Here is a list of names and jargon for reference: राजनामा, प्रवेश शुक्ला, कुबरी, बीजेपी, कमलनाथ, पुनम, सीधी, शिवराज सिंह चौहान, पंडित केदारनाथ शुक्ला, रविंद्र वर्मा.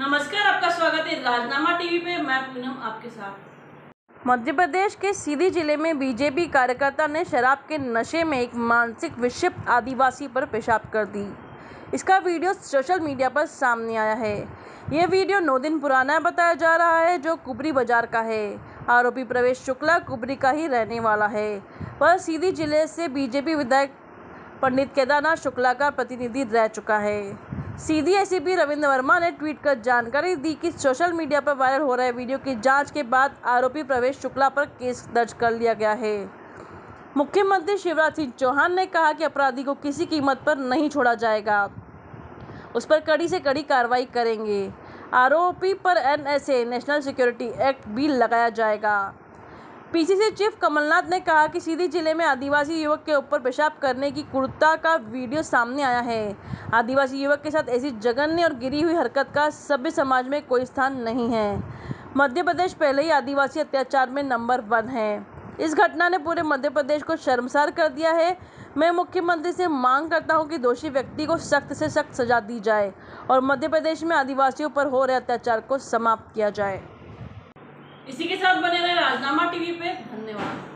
नमस्कार, आपका स्वागत है राजनामा टीवी पे। मैं पुनम आपके साथ। मध्य प्रदेश के सीधी जिले में बीजेपी कार्यकर्ता ने शराब के नशे में एक मानसिक विक्षिप्त आदिवासी पर पेशाब कर दी। इसका वीडियो सोशल मीडिया पर सामने आया है। यह वीडियो 9 दिन पुराना बताया जा रहा है, जो कुबरी बाजार का है। आरोपी प्रवेश शुक्ला कुबरी का ही रहने वाला है, पर सीधी जिले से बीजेपी विधायक पंडित केदारनाथ शुक्ला का प्रतिनिधि रह चुका है। सीधी एसीपी रविंद्र वर्मा ने ट्वीट कर जानकारी दी कि सोशल मीडिया पर वायरल हो रहे वीडियो की जांच के बाद आरोपी प्रवेश शुक्ला पर केस दर्ज कर लिया गया है। मुख्यमंत्री शिवराज सिंह चौहान ने कहा कि अपराधी को किसी कीमत पर नहीं छोड़ा जाएगा, उस पर कड़ी से कड़ी कार्रवाई करेंगे। आरोपी पर NSA नेशनल सिक्योरिटी एक्ट भी लगाया जाएगा। PCC चीफ कमलनाथ ने कहा कि सीधी जिले में आदिवासी युवक के ऊपर पेशाब करने की क्रूरता का वीडियो सामने आया है। आदिवासी युवक के साथ ऐसी जघन्य और गिरी हुई हरकत का सभ्य समाज में कोई स्थान नहीं है। मध्य प्रदेश पहले ही आदिवासी अत्याचार में नंबर 1 है। इस घटना ने पूरे मध्य प्रदेश को शर्मसार कर दिया है। मैं मुख्यमंत्री से मांग करता हूं कि दोषी व्यक्ति को सख्त से सख्त सजा दी जाए और मध्य प्रदेश में आदिवासियों पर हो रहे अत्याचार को समाप्त किया जाए। इसी के साथ बने रहे राजनामा टीवी पे। धन्यवाद।